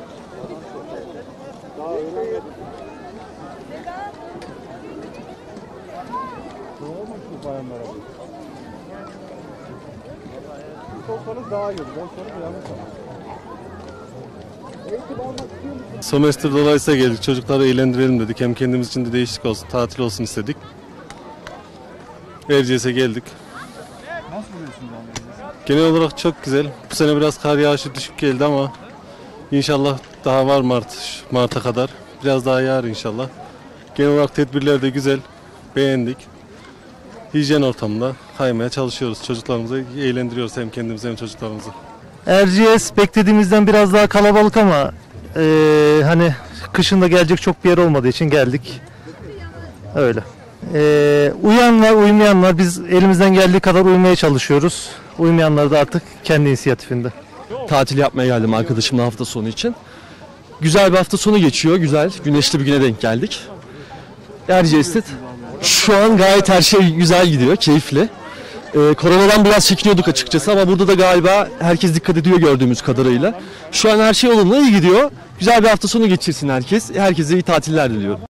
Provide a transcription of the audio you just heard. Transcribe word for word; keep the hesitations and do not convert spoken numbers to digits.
Daha öyle ne olmuş bu bayanlara bu? Solsanız daha iyi olur. Solsanız yanlış ama. Sömestr dolayısıyla geldik. Çocukları eğlendirelim dedik. Hem kendimiz için de değişiklik olsun, tatil olsun istedik. Erciyes'e geldik. Nasıl buluyorsunuz Erciyes'i? Genel olarak çok güzel. Bu sene biraz kar yağışı düşük geldi ama inşallah daha var Mart, Mart'a kadar. Biraz daha yağar inşallah. Genel olarak tedbirler de güzel. Beğendik. Hijyen ortamında kaymaya çalışıyoruz. Çocuklarımızı eğlendiriyoruz, hem kendimizi hem çocuklarımızı. Erciyes beklediğimizden biraz daha kalabalık ama e, hani kışın da gelecek çok bir yer olmadığı için geldik. Öyle. E, uyan var, uymayan var. Biz elimizden geldiği kadar uymaya çalışıyoruz. Uymayanlar da artık kendi inisiyatifinde. Tatil yapmaya geldim arkadaşımla hafta sonu için. Güzel bir hafta sonu geçiyor. Güzel, güneşli bir güne denk geldik. Erciyes'te şu an gayet her şey güzel gidiyor, keyifli. Ee, koronadan biraz çekiniyorduk açıkçası ama burada da galiba herkes dikkat ediyor gördüğümüz kadarıyla. Şu an her şey olumlu, iyi gidiyor. Güzel bir hafta sonu geçirsin herkes. Herkese iyi tatiller diliyorum.